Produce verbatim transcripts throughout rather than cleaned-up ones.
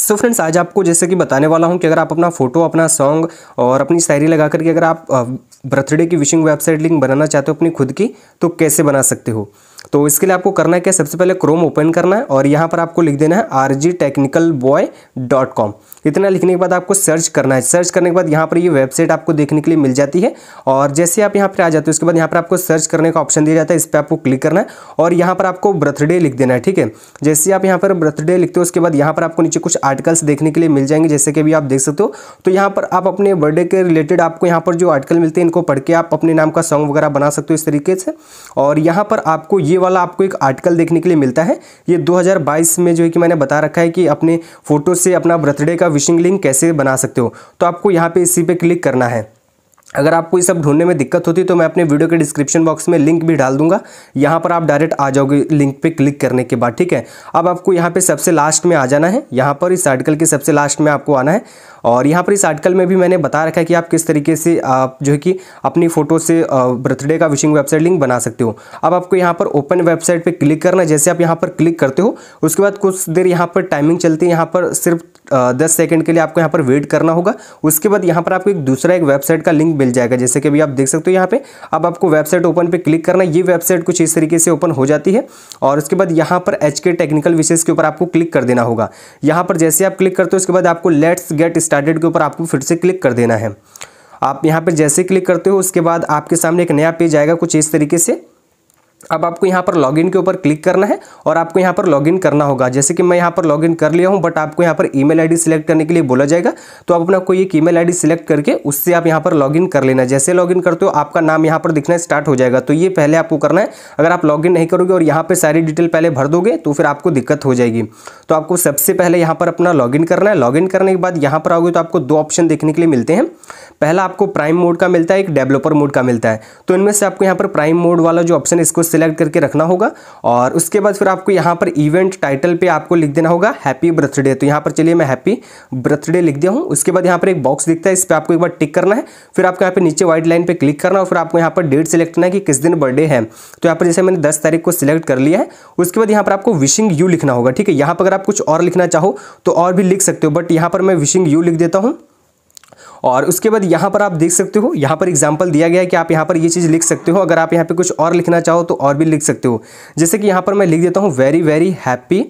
So friends, आज आपको जैसे कि बताने वाला हूं कि अगर आप अपना फोटो, अपना सॉन्ग और अपनी शायरी लगा करके अगर आप बर्थडे की विशिंग वेबसाइट लिंक बनाना चाहते हो अपनी खुद की, तो कैसे बना सकते हो। तो इसके लिए आपको करना है क्या, सबसे पहले क्रोम ओपन करना है और यहाँ पर आपको लिख देना है R G technical boy dot com. इतना लिखने के बाद आपको सर्च करना है। सर्च करने के बाद यहाँ पर ये यह वेबसाइट आपको देखने के लिए मिल जाती है और जैसे आप यहाँ पर आ जाते हो उसके बाद यहाँ पर आपको सर्च करने का ऑप्शन दिया जाता है, इस पर आपको क्लिक करना है और यहाँ पर आपको बर्थडे लिख देना है। ठीक है, जैसे आप यहाँ पर बर्थडे लिखते हो उसके बाद यहाँ पर आपको नीचे कुछ आर्टिकल्स देखने के लिए मिल जाएंगे, जैसे कि अभी आप देख सकते हो। तो यहाँ पर आप अपने बर्थडे के रिलेटेड आपको यहाँ पर जो आर्टिकल मिलते हैं इनको पढ़ के आप अपने नाम का सॉन्ग वगैरह बना सकते हो इस तरीके से। और यहाँ पर आपको ये वाला आपको एक आर्टिकल देखने के लिए मिलता है, ये दो हज़ार बाईस में जो है कि मैंने बता रखा है कि अपने फोटो से अपना बर्थडे का विशिंग लिंक कैसे बना सकते हो। तो आपको यहाँ पे इसी पे क्लिक करना है। अगर आपको ये सब ढूंढने में दिक्कत होती तो मैं अपने वीडियो के डिस्क्रिप्शन बॉक्स में लिंक भी डाल दूंगा, यहाँ पर आप डायरेक्ट आ जाओगे लिंक पे क्लिक करने के बाद। ठीक है, अब आपको यहाँ पे सबसे लास्ट में आ जाना है, यहाँ पर इस आर्टिकल के सबसे लास्ट में आपको आना है और यहाँ पर इस आर्टिकल में भी मैंने बता रखा है कि आप किस तरीके से आप जो है कि अपनी फ़ोटो से बर्थडे का विशिंग वेबसाइट लिंक बना सकते हो। अब आपको यहाँ पर ओपन वेबसाइट पर क्लिक करना है। जैसे आप यहाँ पर क्लिक करते हो उसके बाद कुछ देर यहाँ पर टाइमिंग चलती है, यहाँ पर सिर्फ दस सेकेंड के लिए आपको यहाँ पर वेट करना होगा। उसके बाद यहाँ पर आपको एक दूसरा एक वेबसाइट का लिंक मिल जाएगा, जैसे कि अभी आप देख सकते हो यहाँ पे। अब आपको वेबसाइट ओपन पे क्लिक करना है। ये वेबसाइट कुछ इस तरीके से ओपन हो जाती है और उसके बाद यहाँ पर एच के टेक्निकल विशेष के ऊपर आपको क्लिक कर देना होगा। यहाँ पर जैसे आप क्लिक करते हो उसके बाद आपको लेट्स गेट स्टार्टेड के ऊपर आपको फिर से क्लिक कर देना है। आप यहाँ पर जैसे क्लिक करते हो उसके बाद आपके सामने एक नया पेज आएगा कुछ इस तरीके से। अब आपको यहाँ पर लॉगिन के ऊपर क्लिक करना है और आपको यहाँ पर लॉगिन करना होगा। जैसे कि मैं यहाँ पर लॉगिन कर लिया हूँ, बट आपको यहाँ पर ईमेल आईडी सिलेक्ट करने के लिए बोला जाएगा, तो आप अपना कोई एक ईमेल आईडी सिलेक्ट करके उससे आप यहाँ पर लॉगिन कर लेना। जैसे लॉगिन करते हो आपका नाम यहाँ पर दिखना स्टार्ट हो जाएगा, तो ये पहले आपको करना है। अगर आप लॉगिन नहीं करोगे और यहाँ पर सारी डिटेल पहले भर दोगे तो फिर आपको दिक्कत हो जाएगी। तो आपको सबसे पहले यहाँ पर अपना लॉगिन करना है। लॉगिन करने के बाद यहाँ पर आओगे तो आपको दो ऑप्शन देखने के लिए मिलते हैं। पहला आपको प्राइम मोड का मिलता है, एक डेवलपर मोड का मिलता है। तो इनमें से आपको यहाँ पर प्राइम मोड वाला जो ऑप्शन है इसको सिलेक्ट करके रखना होगा और उसके बाद फिर आपको यहाँ पर इवेंट टाइटल पे आपको लिख देना होगा हैप्पी बर्थडे। तो यहाँ पर चलिए मैं हैप्पी बर्थडे लिख दिया हूँ। उसके बाद यहाँ पर एक बॉक्स दिखता है, इस पर आपको एक बार टिक करना है। फिर आपको यहाँ पे नीचे व्हाइट लाइन पे क्लिक करना और फिर आपको यहाँ पर डेट सेलेक्ट करना है कि किस दिन बर्थडे है। तो यहाँ पर जैसे मैंने दस तारीख को सिलेक्ट कर लिया है। उसके बाद यहाँ पर आपको विशिंग यू लिखना होगा। ठीक है, यहाँ पर अगर आप कुछ और लिखना चाहो तो और भी लिख सकते हो, बट यहाँ पर मैं विशिंग यू लिख देता हूँ। और उसके बाद यहाँ पर आप देख सकते हो यहाँ पर एग्जाम्पल दिया गया है कि आप यहाँ पर ये यह चीज़ लिख सकते हो। अगर आप यहाँ पे कुछ और लिखना चाहो तो और भी लिख सकते हो। जैसे कि यहाँ पर मैं लिख देता हूँ वेरी वेरी हैप्पी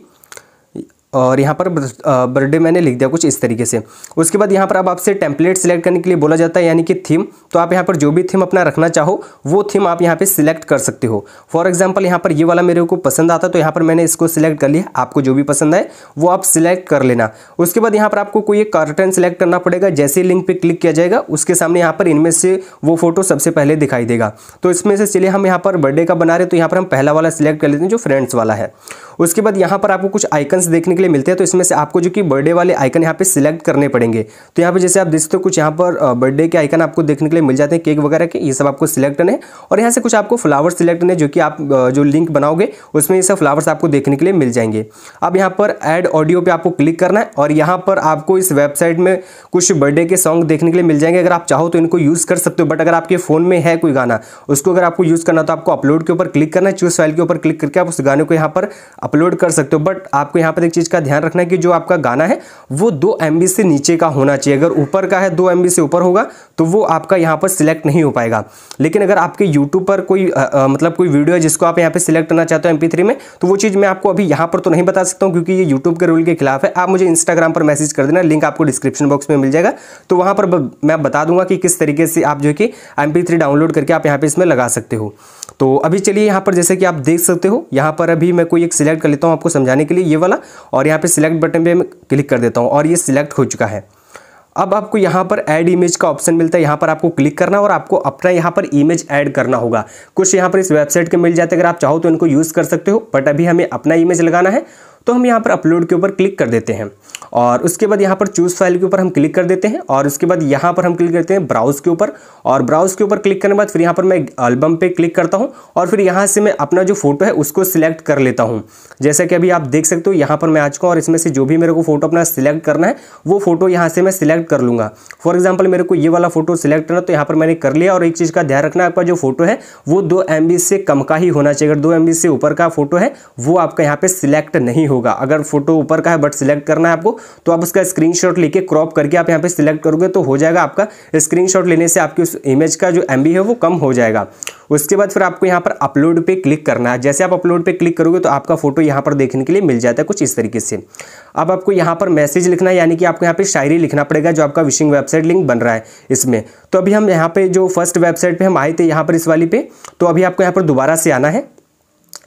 और यहाँ पर बर्थडे मैंने लिख दिया कुछ इस तरीके से। उसके बाद यहाँ पर अब आपसे टेम्पलेट सिलेक्ट करने के लिए बोला जाता है, यानी कि थीम। तो आप यहाँ पर जो भी थीम अपना रखना चाहो वो थीम आप यहाँ पे सिलेक्ट कर सकते हो। फॉर एग्जांपल यहाँ पर ये वाला मेरे को पसंद आता तो यहाँ पर मैंने इसको सिलेक्ट कर लिया। आपको जो भी पसंद आए वो आप सिलेक्ट कर लेना। उसके बाद यहाँ पर आपको कोई एक कर्टन सिलेक्ट करना पड़ेगा। जैसे लिंक पर क्लिक किया जाएगा उसके सामने यहाँ पर इनमें से वो फोटो सबसे पहले दिखाई देगा। तो इसमें से चलिए हम यहाँ पर बर्थडे का बना रहे, तो यहाँ पर हम पहला वाला सिलेक्ट कर लेते हैं जो फ्रेंड्स वाला है। उसके बाद यहाँ पर आपको कुछ आइकन्स देखने मिलते हैं, तो इसमें से आपको जो कि बर्थडे वाले आइकन यहाँ पे सिलेक्ट करने पड़ेंगे। तो यहाँ पे जैसे आप देख सकते हो कुछ यहाँ पर बर्थडे के आइकन आपको देखने के लिए मिल जाते हैं, केक वगैरह के, ये सब आपको सिलेक्ट करने हैं। और यहाँ से कुछ आपको फ्लावर्स सिलेक्ट करने जो कि आप जो लिंक बनाओगे उसमें ये सब फ्लावर्स आपको देखने के लिए मिल जाएंगे। अब यहाँ पर एड ऑडियो पर आपको क्लिक करना है और यहाँ पर आपको इस वेबसाइट में कुछ बर्थडे के सॉन्ग देखने के लिए मिल जाएंगे। अगर आप चाहो तो इनको यूज़ कर सकते हो, बट अगर आपके फ़ोन में है कोई गाना, उसको अगर आपको यूज़ करना तो आपको अपलोड के ऊपर क्लिक करना है, चूज फाइल के ऊपर क्लिक करके आप उस गाने को यहाँ पर अपलोड कर सकते हो। बट आपको यहाँ पर एक चीज़ का ध्यान रखना है कि जो आपका गाना है वो दो एमबी से नीचे का होना चाहिए। अगर ऊपर का है, दो एमबी से ऊपर होगा तो वो आपका यहाँ पर सिलेक्ट नहीं हो पाएगा। लेकिन अगर आपके यूट्यूब पर कोई आ, आ, मतलब कोई वीडियो है जिसको आप यहाँ पे सिलेक्ट करना चाहते हो एम पी थ्री में, तो वो चीज़ मैं आपको अभी यहाँ पर तो नहीं बता सकता हूँ क्योंकि ये यूट्यूब के रूल के खिलाफ है। आप मुझे इंस्टाग्राम पर मैसेज कर देना, लिंक आपको डिस्क्रिप्शन बॉक्स में मिल जाएगा। तो वहाँ पर मैं बता दूंगा कि किस तरीके से आप जो है कि एम पी थ्री डाउनलोड करके आप यहाँ पर इसमें लगा सकते हो। तो अभी चलिए यहाँ पर जैसे कि आप देख सकते हो यहाँ पर अभी मैं कोई एक सिलेक्ट कर लेता हूँ आपको समझाने के लिए, ये वाला, और यहाँ पे सिलेक्ट बटन पे मैं क्लिक कर देता हूँ और ये सिलेक्ट हो चुका है। अब आपको यहाँ पर ऐड इमेज का ऑप्शन मिलता है, यहाँ पर आपको क्लिक करना और आपको अपना यहाँ पर इमेज ऐड करना होगा। कुछ यहाँ पर इस वेबसाइट के मिल जाते हैं, अगर आप चाहो तो इनको यूज़ कर सकते हो, बट अभी हमें अपना इमेज लगाना है तो हम यहाँ पर अपलोड के ऊपर क्लिक कर देते हैं और उसके बाद यहाँ पर चूज़ फाइल के ऊपर हम क्लिक कर देते हैं और उसके बाद यहाँ पर हम क्लिक करते हैं ब्राउज़ के ऊपर। और ब्राउज़ के ऊपर क्लिक करने के बाद फिर यहाँ पर मैं एल्बम पे क्लिक करता हूँ और फिर यहाँ से मैं अपना जो फोटो है उसको सिलेक्ट कर लेता हूँ। जैसा कि अभी आप देख सकते हो यहाँ पर मैं आ चुका हूँ और इसमें से जो भी मेरे को फोटो अपना सिलेक्ट करना है वो फोटो यहाँ से मैं सिलेक्ट कर लूँगा। फॉर एग्जाम्पल मेरे को ये वाला फोटो सिलेक्ट करना, तो यहाँ पर मैंने कर लिया। और एक चीज़ का ध्यान रखना, आपका जो फोटो है वो दो एम बी से कम का ही होना चाहिए। अगर दो एम बी से ऊपर का फोटो है वो आपका यहाँ पर सिलेक्ट नहीं होगा। अगर फोटो ऊपर का है बट सिलेक्ट करना है आपको, तो आप उसका स्क्रीनशॉट लेके क्रॉप करके आप यहाँ पे सिलेक्ट करोगे तो हो जाएगा आपका। स्क्रीनशॉट लेने से आपकी उस इमेज का जो एमबी है वो कम हो जाएगा। उसके बाद फिर आपको यहाँ पर अपलोड पे क्लिक करना है। जैसे आप अपलोड पे क्लिक करोगे तो आपका फोटो यहाँ पर देखने के लिए मिल जाता है कुछ इस तरीके से। अब आपको यहाँ पर मैसेज लिखना है, यानी कि आपको यहाँ पे शायरी लिखना पड़ेगा जो आपका विशिंग वेबसाइट लिंक बन रहा है इसमें। तो अभी हम यहाँ पे जो फर्स्ट वेबसाइट पे हम आए थे यहाँ पर इस वाली पे, तो अभी आपको यहाँ पर दोबारा से आना है।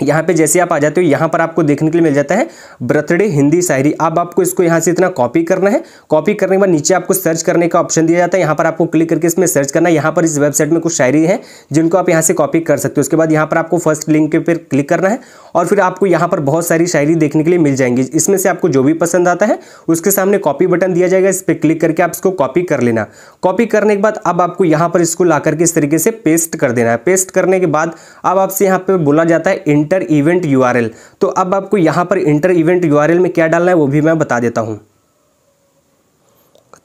यहाँ पे जैसे आप आ जाते हो यहाँ पर आपको देखने के लिए मिल जाता है बर्थडे हिंदी शायरी। अब आपको इसको यहाँ से इतना कॉपी करना है। कॉपी करने के बाद नीचे आपको सर्च करने का ऑप्शन दिया जाता है, यहाँ पर आपको क्लिक करके इसमें सर्च करना है। यहाँ पर इस वेबसाइट में कुछ शायरी है जिनको आप यहाँ से कॉपी कर सकते हो। उसके बाद यहाँ पर आपको फर्स्ट लिंक के पर क्लिक करना है और फिर आपको यहाँ पर बहुत सारी शायरी देखने के लिए मिल जाएंगी। इसमें से आपको जो भी पसंद आता है उसके सामने कॉपी बटन दिया जाएगा, इस पर क्लिक करके आप इसको कॉपी कर लेना। कॉपी करने के बाद अब आपको यहाँ पर इसको ला करके इस तरीके से पेस्ट कर देना है। पेस्ट करने के बाद अब आपसे यहाँ पर बोला जाता है इंटर इवेंट यूआरएल। तो अब आपको यहां पर इंटर इवेंट यूआरएल में क्या डालना है वो भी मैं बता देता हूं।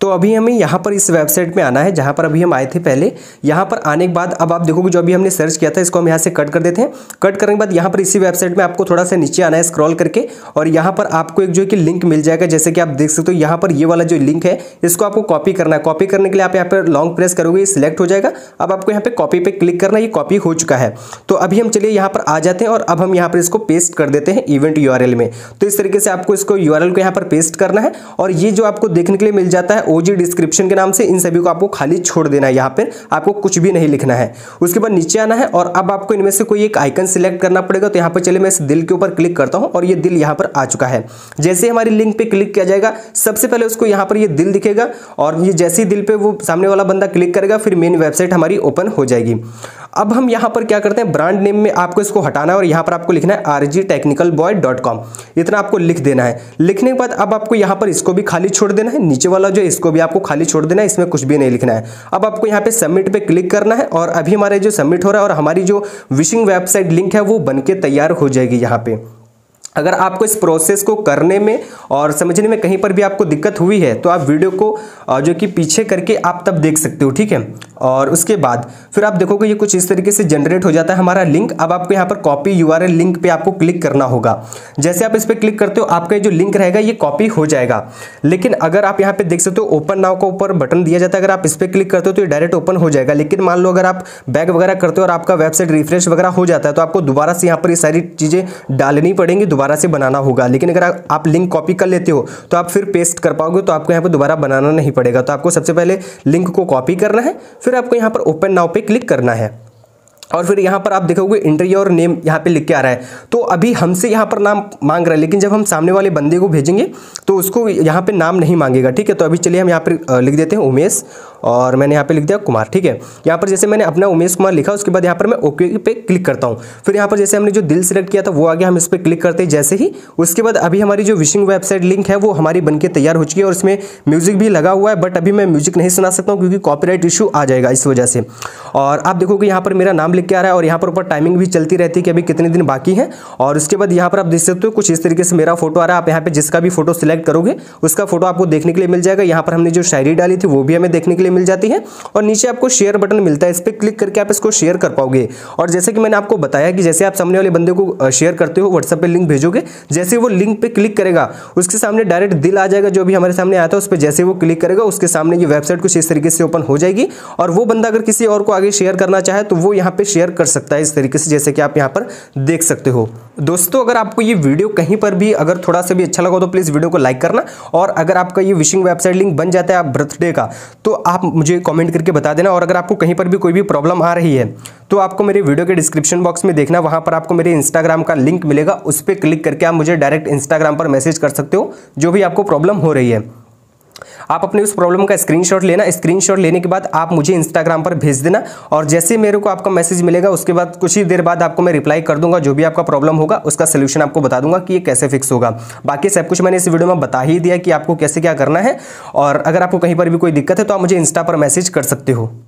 तो अभी हमें यहाँ पर इस वेबसाइट में आना है जहाँ पर अभी हम आए थे पहले। यहाँ पर आने के बाद अब आप देखोगे जो अभी हमने सर्च किया था इसको हम यहाँ से कट कर देते हैं। कट करने के बाद यहाँ पर इसी वेबसाइट में आपको थोड़ा सा नीचे आना है स्क्रॉल करके, और यहाँ पर आपको एक जो है कि लिंक मिल जाएगा। जैसे कि आप देख सकते हो यहाँ पर ये वाला जो लिंक है इसको आपको कॉपी करना है। कॉपी करने के लिए आप यहाँ पर लॉन्ग प्रेस करोगे ये सिलेक्ट हो जाएगा। अब आपको यहाँ पर कॉपी पर क्लिक करना है, ये कॉपी हो चुका है। तो अभी हम चलिए यहाँ पर आ जाते हैं और अब हम यहाँ पर इसको पेस्ट कर देते हैं इवेंट यूआरएल में। तो इस तरीके से आपको इसको यूआरएल को यहाँ पर पेस्ट करना है और ये जो आपको देखने के लिए मिल जाता है ओजी डिस्क्रिप्शन के नाम से, इन सभी को आपको खाली छोड़ देना है। यहाँ पर आपको कुछ भी नहीं लिखना है। उसके बाद नीचे आना है और अब आपको इनमें से कोई एक आइकन सिलेक्ट करना पड़ेगा। तो यहाँ पर चले मैं इस दिल के ऊपर क्लिक करता हूँ और ये दिल यहाँ पर आ चुका है। जैसे हमारी लिंक पे क्लिक किया जाएगा सबसे पहले उसको यहाँ पर ये दिल दिखेगा और ये जैसे ही दिल पे वो सामने वाला बंदा क्लिक करेगा फिर मेन वेबसाइट हमारी ओपन हो जाएगी। अब हम यहाँ पर क्या करते हैं, ब्रांड नेम में आपको इसको हटाना है और यहाँ पर आपको लिखना है R G technical boy dot com. इतना आपको लिख देना है। लिखने के बाद अब आपको यहाँ पर इसको भी खाली छोड़ देना है, नीचे वाला जो इसको भी आपको खाली छोड़ देना है, इसमें कुछ भी नहीं लिखना है। अब आपको यहाँ पे सबमिट पे क्लिक करना है और अभी हमारे जो सबमिट हो रहा है और हमारी जो विशिंग वेबसाइट लिंक है वो बनके तैयार हो जाएगी। यहाँ पे अगर आपको इस प्रोसेस को करने में और समझने में कहीं पर भी आपको दिक्कत हुई है तो आप वीडियो को जो कि पीछे करके आप तब देख सकते हो, ठीक है। और उसके बाद फिर आप देखोगे ये कुछ इस तरीके से जनरेट हो जाता है हमारा लिंक। अब आपको यहाँ पर कॉपी यूआरएल लिंक पे आपको क्लिक करना होगा। जैसे आप इस पर क्लिक करते हो आपका जो लिंक रहेगा ये कॉपी हो जाएगा। लेकिन अगर आप यहाँ पर देख सकते हो ओपन नाउ का ऊपर बटन दिया जाता है, अगर आप इस पर क्लिक करते हो तो ये डायरेक्ट ओपन हो जाएगा। लेकिन मान लो अगर आप बैक वगैरह करते हो और आपका वेबसाइट रिफ्रेश वगैरह हो जाता है तो आपको दोबारा से यहाँ पर ये सारी चीज़ें डालनी पड़ेंगी, दोबारा से बनाना होगा। लेकिन अगर आप लिंक कॉपी कर लेते हो तो आप फिर पेस्ट कर पाओगे, तो आपको यहाँ पर दोबारा बनाना नहीं पड़ेगा। तो आपको सबसे पहले लिंक को कॉपी करना है, फिर आपको यहाँ पर ओपन नाउ पे क्लिक करना है और फिर यहाँ पर आप देखोगे इंटरव्यू और नेम यहाँ पे लिख के आ रहा है। तो अभी हमसे यहाँ पर नाम मांग रहा है, लेकिन जब हम सामने वाले बंदे को भेजेंगे तो उसको यहाँ पे नाम नहीं मांगेगा, ठीक है। तो अभी चलिए हम यहाँ पर लिख देते हैं उमेश और मैंने यहाँ पे लिख दिया कुमार, ठीक है। यहाँ पर जैसे मैंने अपना उमेश कुमार लिखा, उसके बाद यहाँ पर मैं ओके पे क्लिक करता हूँ। फिर यहाँ पर जैसे हमने जो दिल सेलेक्ट किया था वो आ गया, हम इस पर क्लिक करते हैं जैसे ही। उसके बाद अभी हमारी जो विशिंग वेबसाइट लिंक है वो हमारी बनके तैयार हो चुकी है और इसमें म्यूजिक भी लगा हुआ है, बट अभी मैं म्यूजिक नहीं सुना सकता हूँ क्योंकि कॉपीराइट इशू आ जाएगा इस वजह से। और आप देखोगे यहाँ पर मेरा नाम क्या रहा है और यहाँ पर ऊपर टाइमिंग भी चलती रहती है कि अभी कितने दिन बाकी हैं। और उसके बाद यहाँ पर आप देख सकते हो कुछ इस तरीके से मेरा फोटो आ रहा है। आप यहाँ पे जिसका भी फोटो सिलेक्ट करोगे उसका फोटो आपको देखने के लिए मिल जाएगा। यहाँ पर हमने जो शायरी डाली थी वो भी हमें देखने के लिए मिल जाती है और नीचे आपको शेयर बटन मिलता है, इस पर क्लिक करके आप इसको शेयर कर पाओगे। और जैसे कि मैंने आपको बताया कि जैसे आप सामने वाले बंदे को शेयर करते हो, व्हाट्सएप पर लिंक भेजोगे, जैसे वो लिंक पर क्लिक करेगा उसके सामने डायरेक्ट दिल आ जाएगा जो भी हमारे सामने आता है उस पर। जैसे वो क्लिक करेगा उसके सामने ये वेबसाइट कुछ इस तरीके से ओपन हो जाएगी और वो बंदा अगर किसी और को आगे शेयर करना चाहे तो वो यहाँ पे शेयर कर सकता है इस तरीके से, जैसे कि आप यहाँ पर देख सकते हो। दोस्तों अगर आपको ये वीडियो कहीं पर भी अगर थोड़ा सा भी अच्छा लगा तो प्लीज़ वीडियो को लाइक करना, और अगर आपका ये विशिंग वेबसाइट लिंक बन जाता है आप बर्थडे का तो आप मुझे कमेंट करके बता देना। और अगर आपको कहीं पर भी कोई भी प्रॉब्लम आ रही है तो आपको मेरे वीडियो के डिस्क्रिप्शन बॉक्स में देखना, वहाँ पर आपको मेरे इंस्टाग्राम का लिंक मिलेगा, उस पर क्लिक करके आप मुझे डायरेक्ट इंस्टाग्राम पर मैसेज कर सकते हो। जो भी आपको प्रॉब्लम हो रही है आप अपने उस प्रॉब्लम का स्क्रीनशॉट लेना, स्क्रीनशॉट लेने के बाद आप मुझे इंस्टाग्राम पर भेज देना और जैसे मेरे को आपका मैसेज मिलेगा उसके बाद कुछ ही देर बाद आपको मैं रिप्लाई कर दूंगा। जो भी आपका प्रॉब्लम होगा उसका सोल्यूशन आपको बता दूंगा कि ये कैसे फिक्स होगा। बाकी सब कुछ मैंने इस वीडियो में बता ही दिया कि आपको कैसे क्या करना है। और अगर आपको कहीं पर भी कोई दिक्कत है तो आप मुझे इंस्टा पर मैसेज कर सकते हो।